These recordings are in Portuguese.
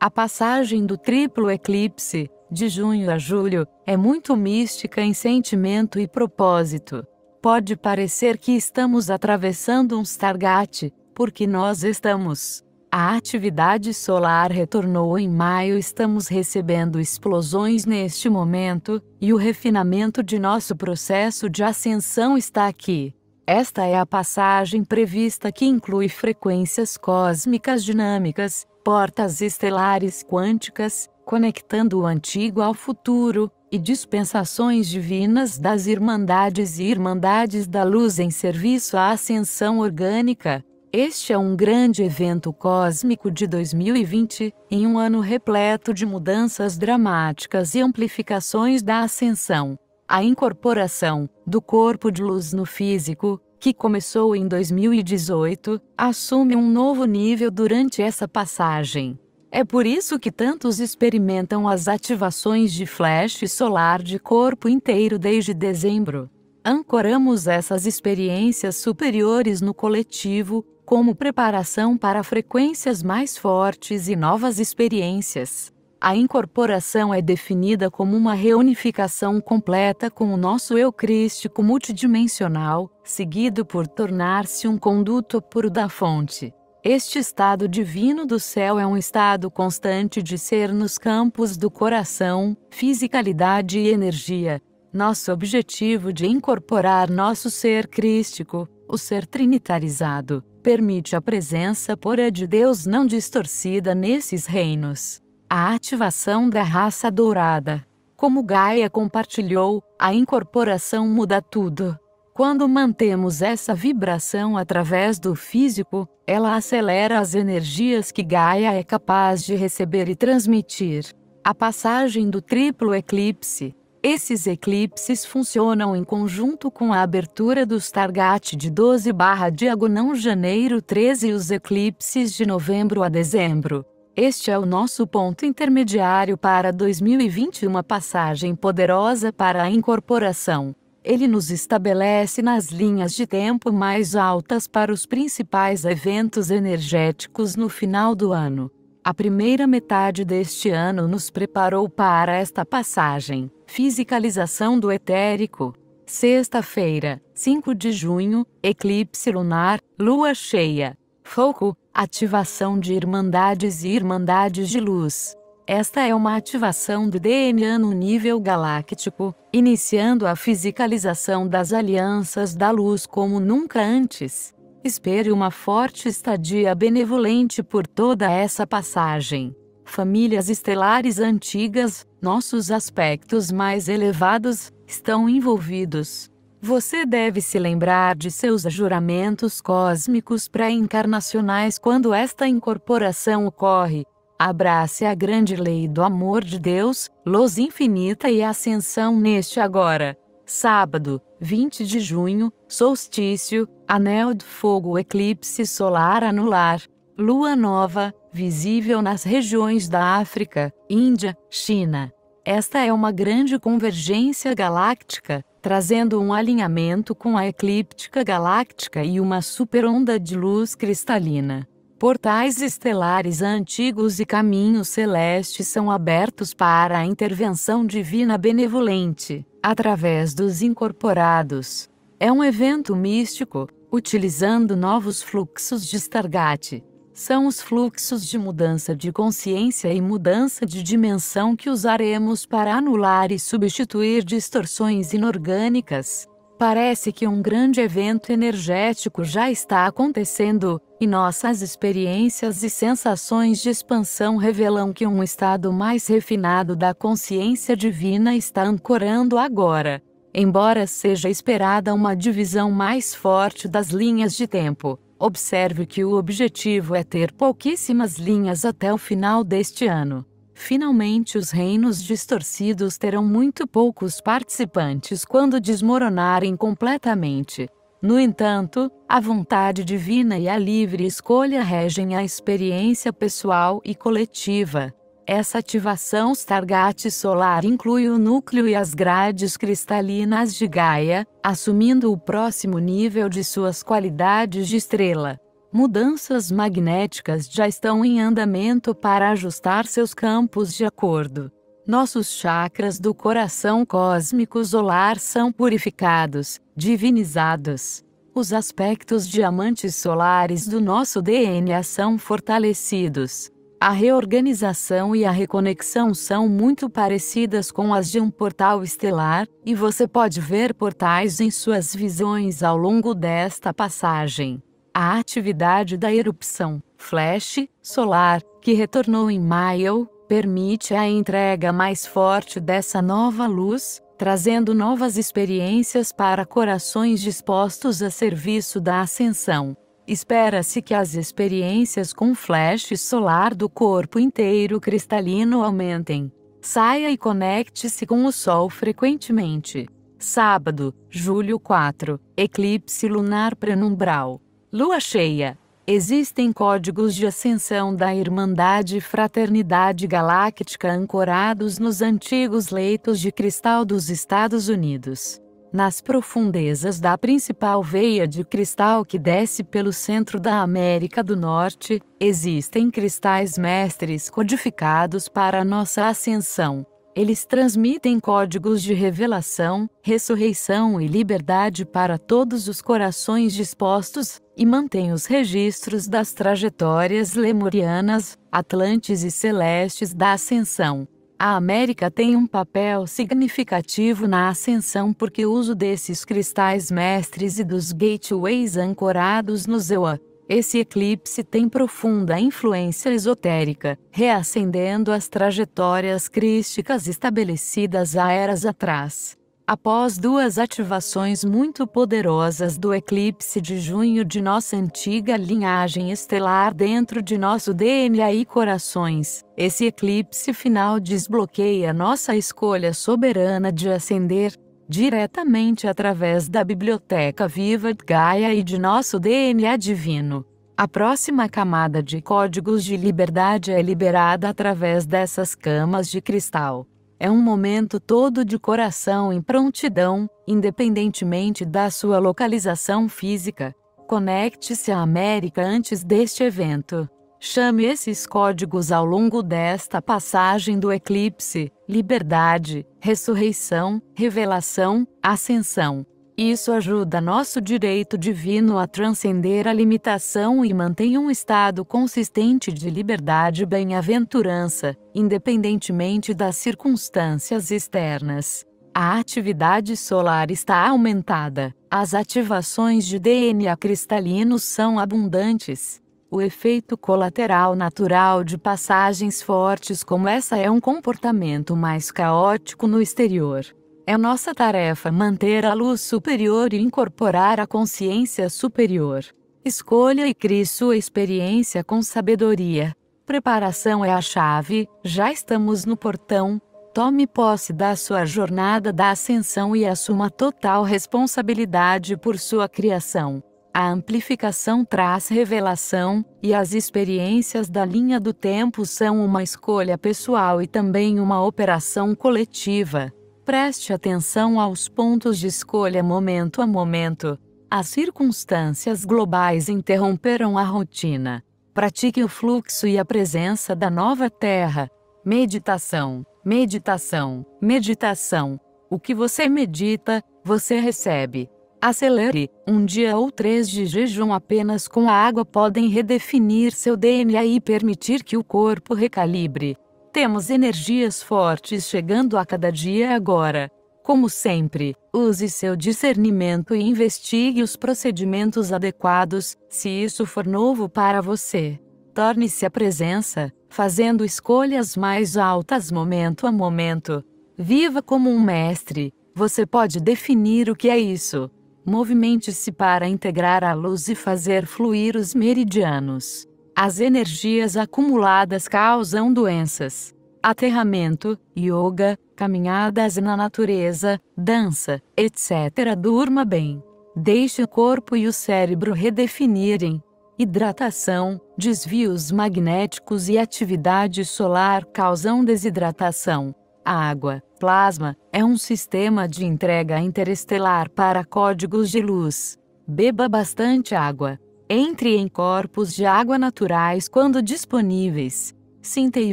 A passagem do triplo eclipse, de junho a julho, é muito mística em sentimento e propósito. Pode parecer que estamos atravessando um Stargate, porque nós estamos. A atividade solar retornou em maio, estamos recebendo explosões neste momento, e o refinamento de nosso processo de ascensão está aqui. Esta é a passagem prevista que inclui frequências cósmicas dinâmicas, portas estelares quânticas, conectando o antigo ao futuro, e dispensações divinas das irmandades e irmandades da luz em serviço à ascensão orgânica. Este é um grande evento cósmico de 2020, em um ano repleto de mudanças dramáticas e amplificações da ascensão. A incorporação do corpo de luz no físico, que começou em 2018, assume um novo nível durante essa passagem. É por isso que tantos experimentam as ativações de flash solar de corpo inteiro desde dezembro. Ancoramos essas experiências superiores no coletivo, como preparação para frequências mais fortes e novas experiências. A incorporação é definida como uma reunificação completa com o nosso eu crístico multidimensional, seguido por tornar-se um conduto puro da fonte. Este estado divino do céu é um estado constante de ser nos campos do coração, fisicalidade e energia. Nosso objetivo de incorporar nosso ser crístico, o ser trinitarizado, permite a presença pura de Deus não distorcida nesses reinos. A ativação da raça dourada. Como Gaia compartilhou, a incorporação muda tudo. Quando mantemos essa vibração através do físico, ela acelera as energias que Gaia é capaz de receber e transmitir. A passagem do triplo eclipse. Esses eclipses funcionam em conjunto com a abertura do Stargate de 12/diagonal janeiro 13 e os eclipses de novembro a dezembro. Este é o nosso ponto intermediário para 2021, uma passagem poderosa para a incorporação. Ele nos estabelece nas linhas de tempo mais altas para os principais eventos energéticos no final do ano. A primeira metade deste ano nos preparou para esta passagem. Fisicalização do etérico. Sexta-feira, 5 de junho, eclipse lunar, lua cheia. Foco. Ativação de irmandades e irmandades de luz. Esta é uma ativação do DNA no nível galáctico, iniciando a fisicalização das alianças da luz como nunca antes. Espere uma forte estadia benevolente por toda essa passagem. Famílias estelares antigas, nossos aspectos mais elevados, estão envolvidos. Você deve se lembrar de seus juramentos cósmicos pré-encarnacionais quando esta incorporação ocorre. Abrace a grande lei do amor de Deus, luz infinita e ascensão neste agora. Sábado, 20 de junho, solstício, anel de fogo, eclipse solar anular, lua nova, visível nas regiões da África, Índia, China. Esta é uma grande convergência galáctica, trazendo um alinhamento com a eclíptica galáctica e uma superonda de luz cristalina. Portais estelares antigos e caminhos celestes são abertos para a intervenção divina benevolente, através dos incorporados. É um evento místico, utilizando novos fluxos de Stargate. São os fluxos de mudança de consciência e mudança de dimensão que usaremos para anular e substituir distorções inorgânicas. Parece que um grande evento energético já está acontecendo, e nossas experiências e sensações de expansão revelam que um estado mais refinado da consciência divina está ancorando agora. Embora seja esperada uma divisão mais forte das linhas de tempo, observe que o objetivo é ter pouquíssimas linhas até o final deste ano. Finalmente, os reinos distorcidos terão muito poucos participantes quando desmoronarem completamente. No entanto, a vontade divina e a livre escolha regem a experiência pessoal e coletiva. Essa ativação Stargate solar inclui o núcleo e as grades cristalinas de Gaia, assumindo o próximo nível de suas qualidades de estrela. Mudanças magnéticas já estão em andamento para ajustar seus campos de acordo. Nossos chakras do coração cósmico solar são purificados, divinizados. Os aspectos diamantes solares do nosso DNA são fortalecidos. A reorganização e a reconexão são muito parecidas com as de um portal estelar, e você pode ver portais em suas visões ao longo desta passagem. A atividade da erupção, flash, solar, que retornou em maio, permite a entrega mais forte dessa nova luz, trazendo novas experiências para corações dispostos a serviço da ascensão. Espera-se que as experiências com flash solar do corpo inteiro cristalino aumentem. Saia e conecte-se com o Sol frequentemente. Sábado, julho 4, eclipse lunar penumbral. Lua cheia. Existem códigos de ascensão da Irmandade e Fraternidade Galáctica ancorados nos antigos leitos de cristal dos Estados Unidos. Nas profundezas da principal veia de cristal que desce pelo centro da América do Norte, existem cristais mestres codificados para nossa ascensão. Eles transmitem códigos de revelação, ressurreição e liberdade para todos os corações dispostos, e mantêm os registros das trajetórias lemurianas, atlantes e celestes da ascensão. A América tem um papel significativo na ascensão porque o uso desses cristais mestres e dos gateways ancorados no Zeua. Esse eclipse tem profunda influência esotérica, reacendendo as trajetórias crísticas estabelecidas há eras atrás. Após duas ativações muito poderosas do eclipse de junho de nossa antiga linhagem estelar dentro de nosso DNA e corações, esse eclipse final desbloqueia nossa escolha soberana de ascender, diretamente através da biblioteca viva de Gaia e de nosso DNA divino. A próxima camada de códigos de liberdade é liberada através dessas camas de cristal. É um momento todo de coração em prontidão, independentemente da sua localização física. Conecte-se à América antes deste evento. Chame esses códigos ao longo desta passagem do eclipse: liberdade, ressurreição, revelação, ascensão. Isso ajuda nosso direito divino a transcender a limitação e mantém um estado consistente de liberdade e bem-aventurança, independentemente das circunstâncias externas. A atividade solar está aumentada. As ativações de DNA cristalinos são abundantes. O efeito colateral natural de passagens fortes como essa é um comportamento mais caótico no exterior. É nossa tarefa manter a luz superior e incorporar a consciência superior. Escolha e crie sua experiência com sabedoria. Preparação é a chave, já estamos no portão. Tome posse da sua jornada da ascensão e assuma total responsabilidade por sua criação. A amplificação traz revelação, e as experiências da linha do tempo são uma escolha pessoal e também uma operação coletiva. Preste atenção aos pontos de escolha momento a momento. As circunstâncias globais interromperam a rotina. Pratique o fluxo e a presença da nova Terra. Meditação, meditação, meditação. O que você medita, você recebe. Acelere, um dia ou 3 de jejum apenas com a água podem redefinir seu DNA e permitir que o corpo recalibre. Temos energias fortes chegando a cada dia agora. Como sempre, use seu discernimento e investigue os procedimentos adequados, se isso for novo para você. Torne-se a presença, fazendo escolhas mais altas momento a momento. Viva como um mestre, você pode definir o que é isso. Movimente-se para integrar a luz e fazer fluir os meridianos. As energias acumuladas causam doenças. Aterramento, yoga, caminhadas na natureza, dança, etc. Durma bem. Deixe o corpo e o cérebro redefinirem. Hidratação, desvios magnéticos e atividade solar causam desidratação. A água, plasma, é um sistema de entrega interestelar para códigos de luz. Beba bastante água. Entre em corpos de água naturais quando disponíveis. Sinta e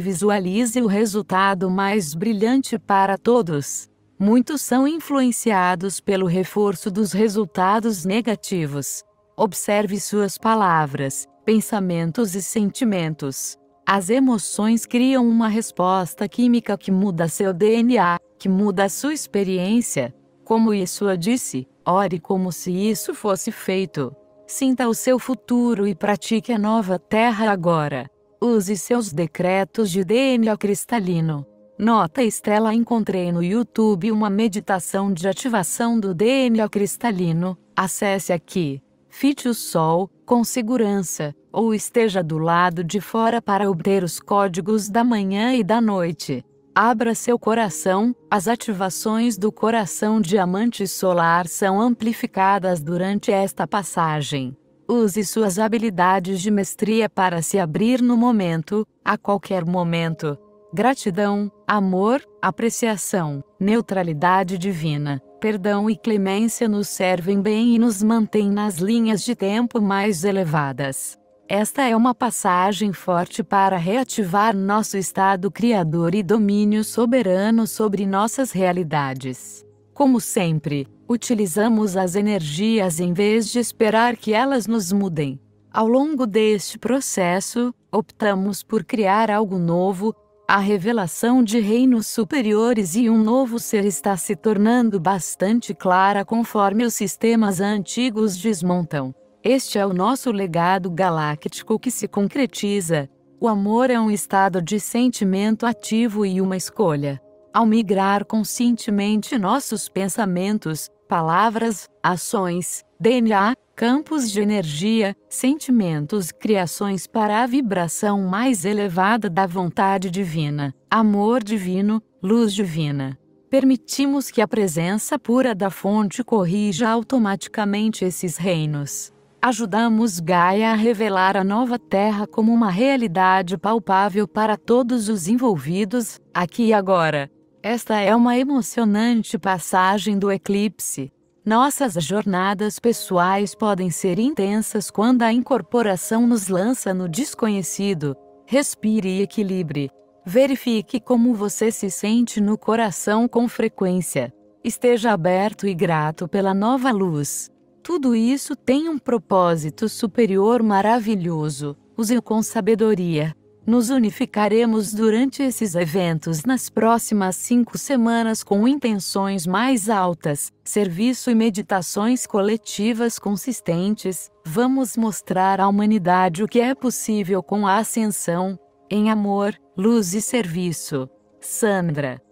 visualize o resultado mais brilhante para todos. Muitos são influenciados pelo reforço dos resultados negativos. Observe suas palavras, pensamentos e sentimentos. As emoções criam uma resposta química que muda seu DNA, que muda sua experiência. Como Jeshua disse, ore como se isso fosse feito. Sinta o seu futuro e pratique a nova terra agora. Use seus decretos de DNA cristalino. Nota Estela: encontrei no YouTube uma meditação de ativação do DNA cristalino. Acesse aqui. Fite o sol, com segurança, ou esteja do lado de fora para obter os códigos da manhã e da noite. Abra seu coração. As ativações do coração diamante solar são amplificadas durante esta passagem. Use suas habilidades de mestria para se abrir no momento, a qualquer momento. Gratidão, amor, apreciação, neutralidade divina, perdão e clemência nos servem bem e nos mantêm nas linhas de tempo mais elevadas. Esta é uma passagem forte para reativar nosso estado criador e domínio soberano sobre nossas realidades. Como sempre, utilizamos as energias em vez de esperar que elas nos mudem. Ao longo deste processo, optamos por criar algo novo. A revelação de reinos superiores e um novo ser está se tornando bastante clara conforme os sistemas antigos desmontam. Este é o nosso legado galáctico que se concretiza. O amor é um estado de sentimento ativo e uma escolha. Ao migrar conscientemente nossos pensamentos, palavras, ações, DNA, campos de energia, sentimentos, criações para a vibração mais elevada da vontade divina, amor divino, luz divina. Permitimos que a presença pura da fonte corrija automaticamente esses reinos. Ajudamos Gaia a revelar a nova Terra como uma realidade palpável para todos os envolvidos, aqui e agora. Esta é uma emocionante passagem do eclipse. Nossas jornadas pessoais podem ser intensas quando a incorporação nos lança no desconhecido. Respire e equilibre. Verifique como você se sente no coração com frequência. Esteja aberto e grato pela nova luz. Tudo isso tem um propósito superior maravilhoso. Use-o com sabedoria. Nos unificaremos durante esses eventos nas próximas 5 semanas com intenções mais altas, serviço e meditações coletivas consistentes. Vamos mostrar à humanidade o que é possível com a ascensão, em amor, luz e serviço. Sandra